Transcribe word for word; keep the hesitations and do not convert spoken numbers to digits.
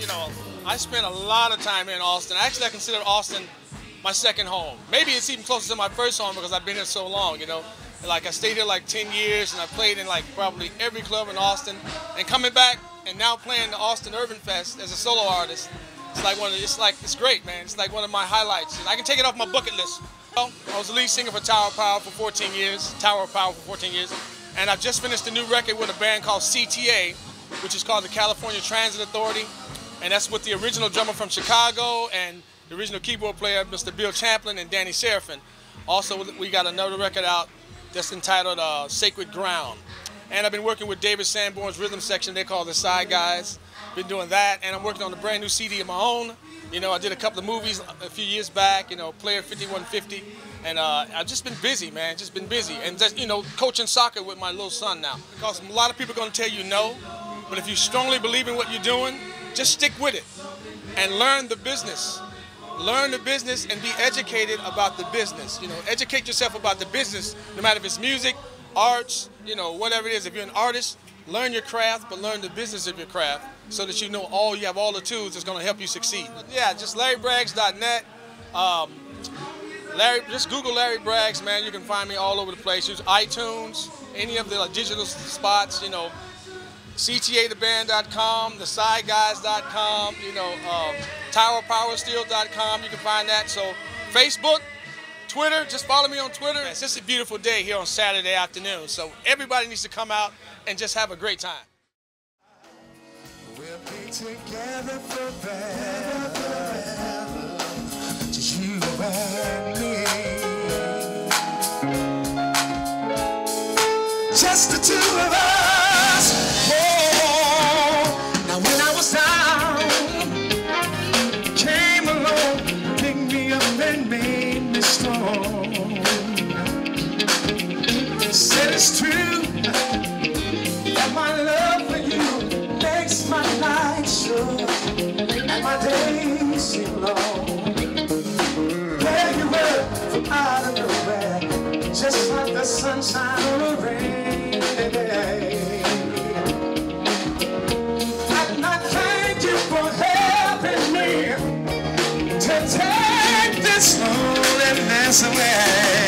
you know, I spent a lot of time here in Austin. Actually, I consider Austin my second home. Maybe it's even closer to my first home because I've been here so long, you know. Like, I stayed here like ten years, and I played in like probably every club in Austin. And coming back and now playing the Austin Urban Fest as a solo artist, it's like one of the, it's like, it's great, man. It's like one of my highlights. And I can take it off my bucket list. Well, I was the lead singer for Tower of Power for fourteen years, Tower of Power for fourteen years. And I've just finished a new record with a band called C T A, which is called the California Transit Authority. And that's with the original drummer from Chicago and the original keyboard player, Mister Bill Champlin and Danny Serafin. Also, we got another record out that's entitled uh, Sacred Ground. And I've been working with David Sanborn's rhythm section they call The Side Guys. Been doing that, and I'm working on a brand new C D of my own. You know, I did a couple of movies a few years back, you know, Player fifty-one fifty, and uh, I've just been busy, man, just been busy. And just, you know, coaching soccer with my little son now. Because a lot of people are gonna tell you no, but if you strongly believe in what you're doing, just stick with it and learn the business. Learn the business and be educated about the business. You know, educate yourself about the business, no matter if it's music, arts, you know, whatever it is. If you're an artist, learn your craft, but learn the business of your craft so that you know all you have, all the tools that's going to help you succeed. Yeah, just Larry Braggs dot net. Um, Larry, just Google Larry Braggs, man. You can find me all over the place. Use iTunes, any of the like, digital spots, you know, C T A the band dot com, the Side Guys dot com, you know, uh, Tower Power Steel dot com. You can find that. So Facebook, Twitter, just follow me on Twitter. It's just a beautiful day here on Saturday afternoon, so everybody needs to come out and just have a great time. We'll be together forever, just you and me, just the two of us. Oh, now when I was down, you came along, picked me up and made me strong. Said it's true. Just like the sunshine on a rainy day. And I thank you for helping me to take this loneliness away.